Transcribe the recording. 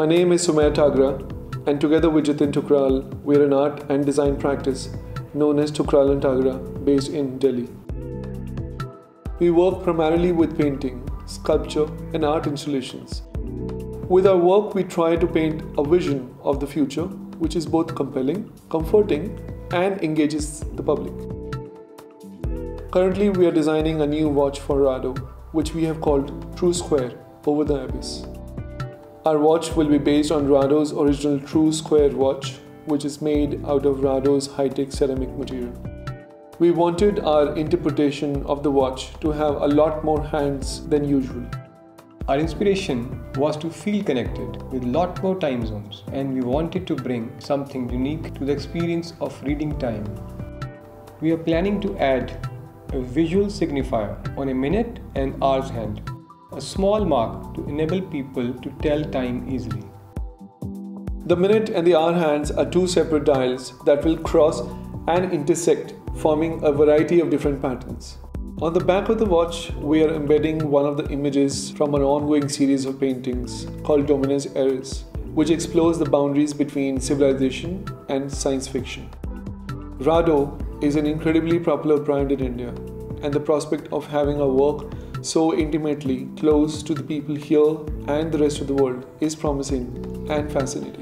My name is Sumeet Tagra, and together with Jatin Tukral, we are an art and design practice known as Tukral and Tagra, based in Delhi. We work primarily with painting, sculpture, and art installations. With our work, we try to paint a vision of the future, which is both compelling, comforting, and engages the public. Currently, we are designing a new watch for Rado, which we have called True Square over the abyss. Our watch will be based on Rado's original True Square watch, which is made out of Rado's high-tech ceramic material. We wanted our interpretation of the watch to have a lot more hands than usual. Our inspiration was to feel connected with a lot more time zones, and we wanted to bring something unique to the experience of reading time. We are planning to add a visual signifier on a minute and hour's hand, a small mark to enable people to tell time easily. The minute and the hour hands are two separate dials that will cross and intersect, forming a variety of different patterns. On the back of the watch, we are embedding one of the images from an ongoing series of paintings called Dominus Eris, which explores the boundaries between civilization and science fiction. Rado is an incredibly popular brand in India, and the prospect of having our work so intimately close to the people here and the rest of the world is promising and fascinating.